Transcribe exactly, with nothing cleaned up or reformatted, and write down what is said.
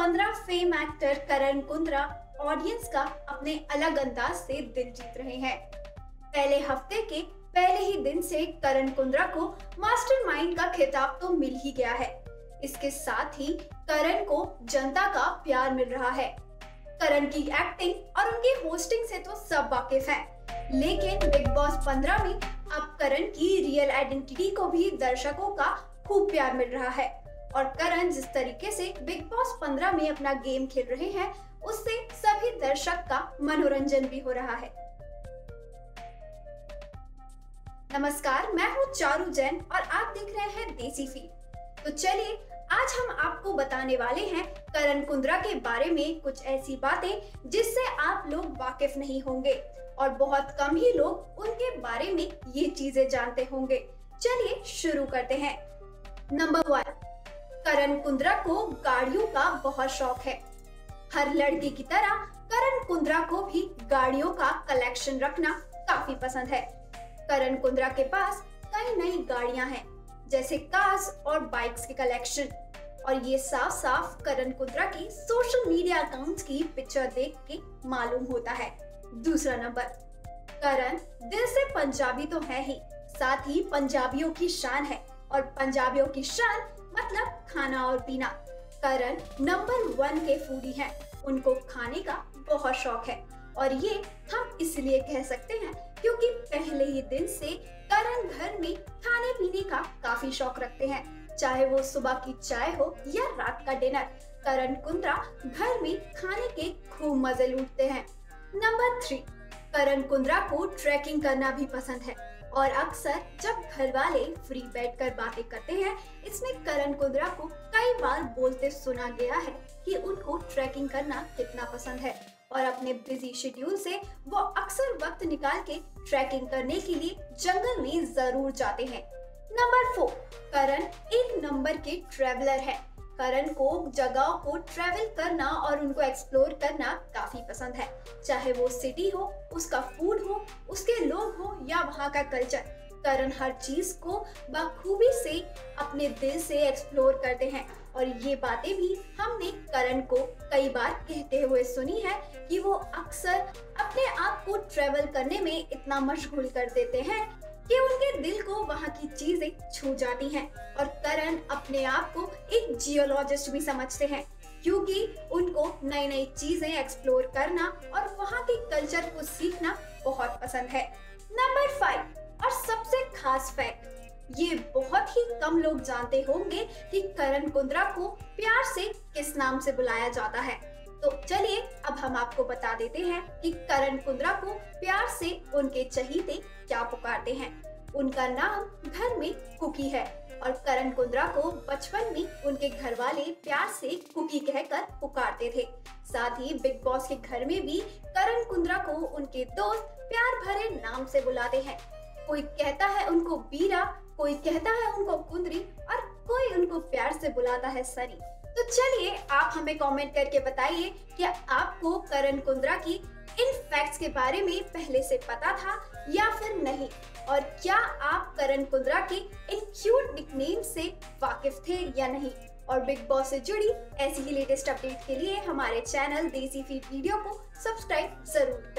पंद्रह fame actor Karan Kundra audience का अपने अलग अंदाज से दिल जीत रहे हैं। पहले हफ्ते के पहले ही दिन से करन कुंद्रा को मास्टरमाइंड का खिताब तो मिल ही गया है। इसके साथ ही करन को जनता का प्यार मिल रहा है। करन की एक्टिंग और उनकी होस्टिंग से तो सब वाकिफ हैं, लेकिन बिग बॉस पंद्रह में अब करन की रियल आइडेंटिटी को भी दर्शकों का खूब प्यार मिल रहा है। और करन जिस तरीके से बिग बॉस पंद्रह में अपना गेम खेल रहे हैं, उससे सभी दर्शक का मनोरंजन भी हो रहा है। नमस्कार, मैं हूँ चारू जैन और आप देख रहे हैं देसी फील। तो चलिए, आज हम आपको बताने वाले हैं करन कुंद्रा के बारे में कुछ ऐसी बातें जिससे आप लोग वाकिफ नहीं होंगे और बहुत कम ही लोग उनके बारे में ये चीजें जानते होंगे। चलिए शुरू करते हैं। नंबर वन, करन कुंद्रा को गाड़ियों का बहुत शौक है। हर लड़की की तरह करन कुंद्रा को भी गाड़ियों का कलेक्शन रखना काफी पसंद है। करन कुंद्रा के पास कई नई गाड़ियां हैं, जैसे कार्स और बाइक्स के कलेक्शन, और ये साफ साफ करन कुंद्रा की सोशल मीडिया अकाउंट्स की पिक्चर देख के मालूम होता है। दूसरा नंबर, करन दिल से पंजाबी तो है ही, साथ ही पंजाबियों की शान है, और पंजाबियों की शान मतलब खाना और पीना। करन नंबर वन के फूडी हैं, उनको खाने का बहुत शौक है, और ये हम इसलिए कह सकते हैं क्योंकि पहले ही दिन से करन घर में खाने पीने का काफी शौक रखते हैं, चाहे वो सुबह की चाय हो या रात का डिनर। करन कुंद्रा घर में खाने के खूब मजे लूटते हैं। नंबर थ्री, करन कुंद्रा को ट्रैकिंग करना भी पसंद है, और अक्सर जब घर वाले फ्री बैठकर बातें करते हैं, इसमें करन कुंद्रा को कई बार बोलते सुना गया है कि उनको ट्रैकिंग करना कितना पसंद है, और अपने बिजी शेड्यूल से वो अक्सर वक्त निकाल के ट्रैकिंग करने के लिए जंगल में जरूर जाते हैं। नंबर फोर, करन एक नंबर के ट्रैवलर है। करन को जगहों को ट्रैवल करना और उनको एक्सप्लोर करना काफी पसंद है, चाहे वो सिटी हो, उसका फूड हो, उसके लोग हो, या वहाँ का कल्चर। करन हर चीज को बखूबी से अपने दिल से एक्सप्लोर करते हैं, और ये बातें भी हमने करन को कई बार कहते हुए सुनी है कि वो अक्सर अपने आप को ट्रैवल करने में इतना मशगूल कर देते हैं कि उनके दिल को वहाँ की चीजें छू जाती हैं। और करन अपने आप को एक जियोलॉजिस्ट भी समझते हैं, क्योंकि उनको नई नई चीजें एक्सप्लोर करना और वहाँ के कल्चर को सीखना बहुत पसंद है। नंबर फाइव, और सबसे खास फैक्ट, ये बहुत ही कम लोग जानते होंगे कि करन कुंद्रा को प्यार से किस नाम से बुलाया जाता है। तो चलिए अब हम आपको बता देते हैं कि करन कुंद्रा को प्यार से उनके चहीते क्या पुकारते हैं। उनका नाम घर में कुकी है, और करन कुंद्रा को बचपन में उनके घर वाले प्यार से कुकी कहकर पुकारते थे। साथ ही बिग बॉस के घर में भी करन कुंद्रा को उनके दोस्त प्यार भरे नाम से बुलाते हैं। कोई कहता है उनको बीरा, कोई कहता है उनको कुंद्री, और कोई उनको प्यार से बुलाता है सनी। तो चलिए, आप हमें कमेंट करके बताइए कि आपको करन कुंद्रा की इन फैक्ट्स के बारे में पहले से पता था या फिर नहीं, और क्या आप करन कुंद्रा के इन क्यूट निकनेम से वाकिफ थे या नहीं। और बिग बॉस से जुड़ी ऐसी ही लेटेस्ट अपडेट के लिए हमारे चैनल देसी फीड वीडियो को सब्सक्राइब जरूर।